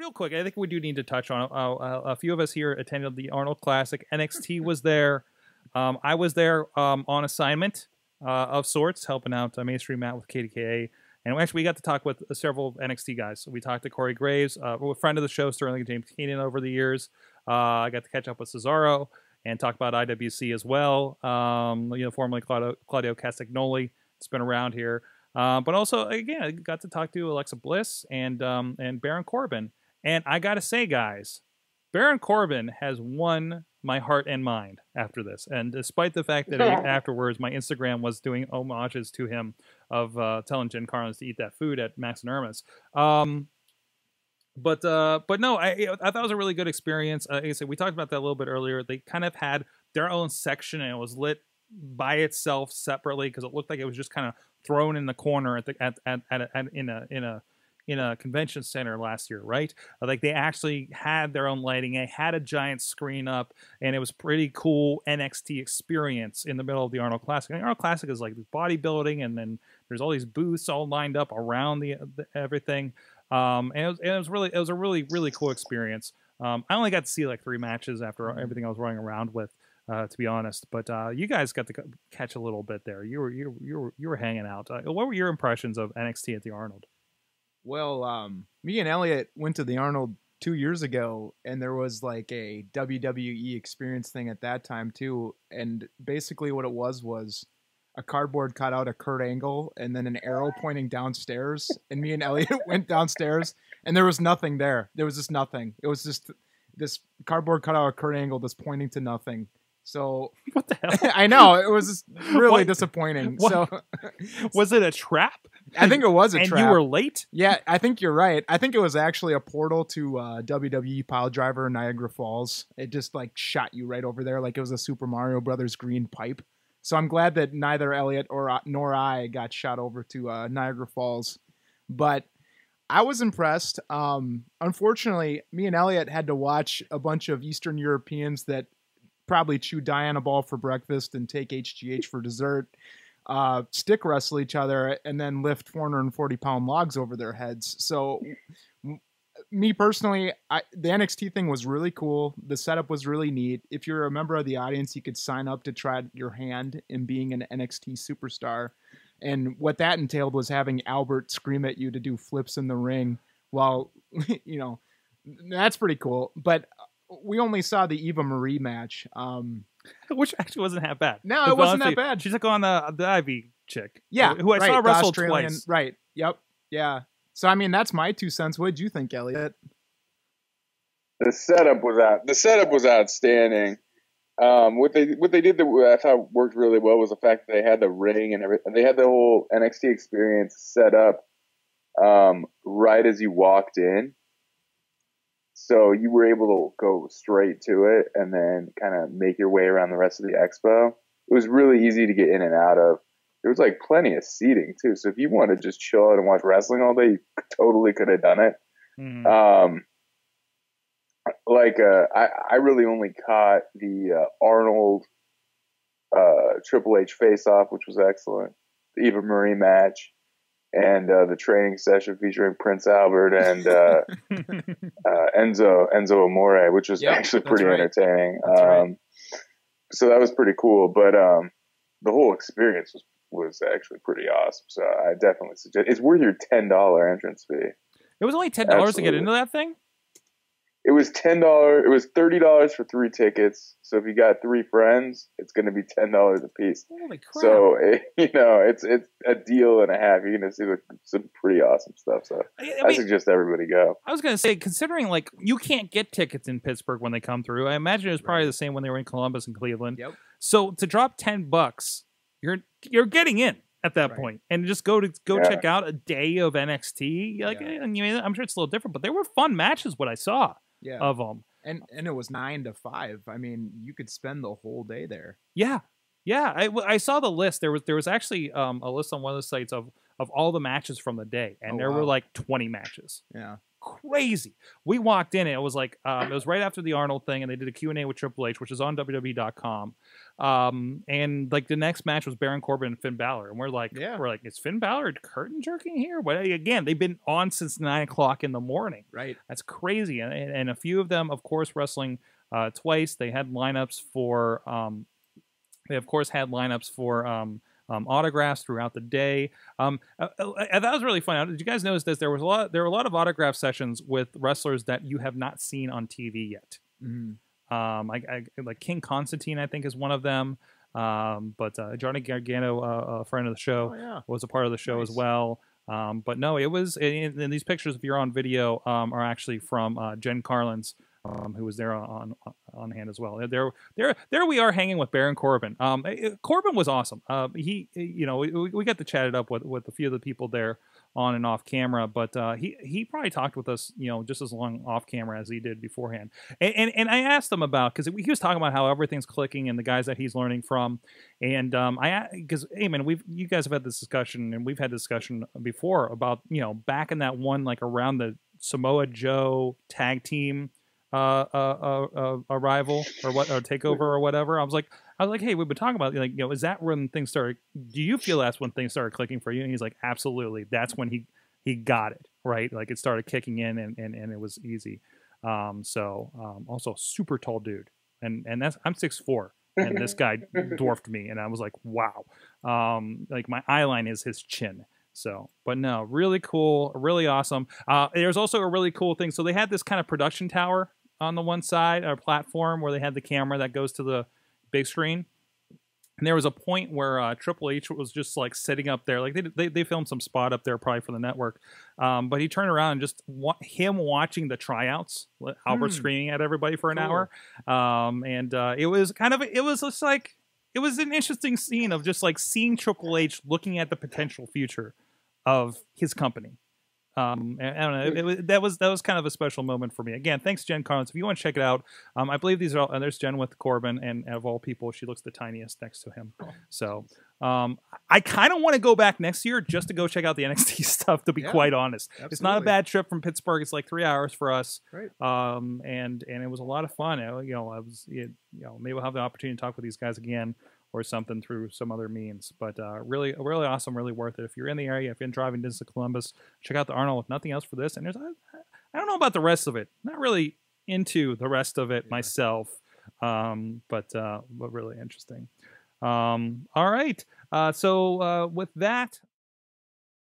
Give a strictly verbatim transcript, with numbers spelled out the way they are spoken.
real quick, I think we do need to touch on uh, uh, a few of us here attended the Arnold Classic. N X T was there. Um, I was there um, on assignment uh, of sorts, helping out uh, Mainstream Matt with K D K A. And actually, we got to talk with uh, several N X T guys. So we talked to Corey Graves, uh, a friend of the show, Sterling James Keenan over the years. Uh, I got to catch up with Cesaro and talk about I W C as well. Um, you know, formerly Claudio, Claudio Castagnoli. It's been around here. Uh, but also, again, I got to talk to Alexa Bliss and um, and Baron Corbin. And I got to say, guys, Baron Corbin has won my heart and mind after this. And despite the fact that yeah. afterwards my Instagram was doing homages to him of uh, telling Jen Carlin to eat that food at Max and Irma's. Um, but, uh, but no, I, I thought it was a really good experience. Uh, like I said, we talked about that a little bit earlier. They kind of had their own section and it was lit by itself separately because it looked like it was just kind of thrown in the corner at the at at, at, a, at in a in a in a convention center last year, right? Like they actually had their own lighting. They had a giant screen up, and it was pretty cool N X T experience in the middle of the Arnold Classic. And Arnold Classic is like bodybuilding, and then there's all these booths all lined up around the, the everything. Um, and it was, and it was really it was a really really cool experience. Um, I only got to see like three matches after everything I was running around with. Uh, to be honest, but uh, you guys got to catch a little bit there. You were you were, you were, you were hanging out. Uh, what were your impressions of N X T at the Arnold? Well, um, me and Elliot went to the Arnold two years ago, and there was like a W W E experience thing at that time too. And basically, what it was was a cardboard cutout of Kurt Angle, and then an arrow pointing downstairs. And me and Elliot went downstairs, and there was nothing there. There was just nothing. It was just this cardboard cutout of Kurt Angle that's pointing to nothing. So what the hell? I know it was just really what? disappointing. What? So was it a trap? I think it was a and trap. And you were late? Yeah, I think you're right. I think it was actually a portal to uh, W W E Piledriver in Niagara Falls. It just like shot you right over there, like it was a Super Mario Brothers green pipe. So I'm glad that neither Elliot or uh, nor I got shot over to uh, Niagara Falls, but I was impressed. Um, unfortunately, me and Elliot had to watch a bunch of Eastern Europeans that probably chew Diana Ball for breakfast and take H G H for dessert, uh, stick wrestle each other, and then lift four hundred forty pound logs over their heads. So me personally, I, the N X T thing was really cool. The setup was really neat. If you're a member of the audience, you could sign up to try your hand in being an N X T superstar. And what that entailed was having Albert scream at you to do flips in the ring while, you know, that's pretty cool. But we only saw the Eva Marie match, um, which actually wasn't that bad. No, it wasn't honestly, that bad. She took on the the Ivy chick, yeah, who I right, saw wrestle twice. Right. Yep. Yeah. So I mean, that's my two cents. What did you think, Elliot? The setup was out. The setup was outstanding. Um, what they what they did that I thought worked really well was the fact that they had the ring and everything. They had the whole N X T experience set up um, right as you walked in. So you were able to go straight to it and then kind of make your way around the rest of the expo. It was really easy to get in and out of. There was like plenty of seating too. So if you want to just chill out and watch wrestling all day, you totally could have done it. Mm. Um, like uh, I, I really only caught the uh, Arnold uh, Triple H face-off, which was excellent. The Eva Marie match. And uh, the training session featuring Prince Albert and uh, uh, Enzo Enzo Amore, which was yep, actually pretty right. entertaining. Um, right. So that was pretty cool. But um, the whole experience was, was actually pretty awesome. So I definitely suggest it's worth your ten dollar entrance fee. It was only ten dollars to get into that thing. It was ten dollars. It was thirty dollars for three tickets. So if you got three friends, it's going to be ten dollars a piece. Holy crap! So it, you know, it's it's a deal and a half. You're going to see the, some pretty awesome stuff. So I, mean, I suggest everybody go. I was going to say, considering like you can't get tickets in Pittsburgh when they come through, I imagine it was probably the same when they were in Columbus and Cleveland. Yep. So to drop ten bucks, you're you're getting in at that right. point, and just go to go yeah. check out a day of N X T. Like, yeah. I mean, I'm sure it's a little different, but there were fun matches. What I saw. Yeah. Of them. And and it was nine to five. I mean, you could spend the whole day there. Yeah. Yeah. I, I saw the list. There was there was actually um, a list on one of the sites of, of all the matches from the day. And oh, there wow. were like twenty matches. Yeah. crazy. We walked in and it was like, um, it was right after the Arnold thing, and they did a Q and A with Triple H, which is on W W E dot com. Um, and like the next match was Baron Corbin and Finn Balor. And we're like, yeah. we're like, is Finn Balor curtain jerking here? But again, they've been on since nine o'clock in the morning. Right. That's crazy. And, and a few of them, of course, wrestling uh, twice. They had lineups for, um, they of course had lineups for, um, Um, autographs throughout the day. Um, uh, uh, that was really fun. Did you guys notice this? There was a lot. There were a lot of autograph sessions with wrestlers that you have not seen on T V yet. Mm-hmm. um, I, I, like King Constantine, I think, is one of them. Um, but uh, Johnny Gargano, uh, a friend of the show, oh, yeah. was a part of the show nice. as well. Um, but no, it was. In, in these pictures, if you're on video, um, are actually from uh, Jen Carlin's. Um, who was there on, on on hand as well? There, there, there. We are hanging with Baron Corbin. Um, it, Corbin was awesome. Uh, he, you know, we, we got to chat it up with with a few of the people there on and off camera, but uh, he he probably talked with us, you know, just as long off camera as he did beforehand. And and, and I asked him about, because he was talking about how everything's clicking and the guys that he's learning from, and um, I because hey man, we've you guys have had this discussion and we've had discussion before about, you know, back in that one like around the Samoa Joe tag team. Uh, uh, uh, uh, arrival or what, or takeover or whatever. I was like, I was like, hey, we've been talking about, like, you know, is that when things started? Do you feel that's when things started clicking for you? And he's like, absolutely. That's when he he got it right. Like, it started kicking in, and and, and it was easy. Um, so um, also a super tall dude, and and that's I'm six four, and this guy dwarfed me, and I was like, wow. Um, like my eye line is his chin. So, but no, really cool, really awesome. Uh, there's also a really cool thing. So they had this kind of production tower on the one side, our platform, where they had the camera that goes to the big screen. And there was a point where uh, Triple H was just like sitting up there. Like they, they, they filmed some spot up there probably for the network. Um, but he turned around and just wa him watching the tryouts, Albert mm. screaming at everybody for an cool. hour. Um, and uh, it was kind of, it was just like, it was an interesting scene of just like seeing Triple H looking at the potential future of his company. Um, I don't know. It, it was, that was that was kind of a special moment for me. Again, thanks, Jen Carlin. If you want to check it out, um, I believe these are all. And there's Jen with Corbin, and of all people, she looks the tiniest next to him. So um, I kind of want to go back next year just to go check out the N X T stuff. To be yeah, quite honest, absolutely. It's not a bad trip from Pittsburgh. It's like three hours for us, right. um, and and it was a lot of fun. I, you know, I was it, you know maybe we'll have the opportunity to talk with these guys again or something through some other means. But uh, really, really awesome, really worth it. If you're in the area, if you're in driving distance of Columbus, check out the Arnold, if nothing else for this. And there's, I, I don't know about the rest of it. Not really into the rest of it yeah. myself, um, but, uh, but really interesting. Um, all right. Uh, so uh, with that,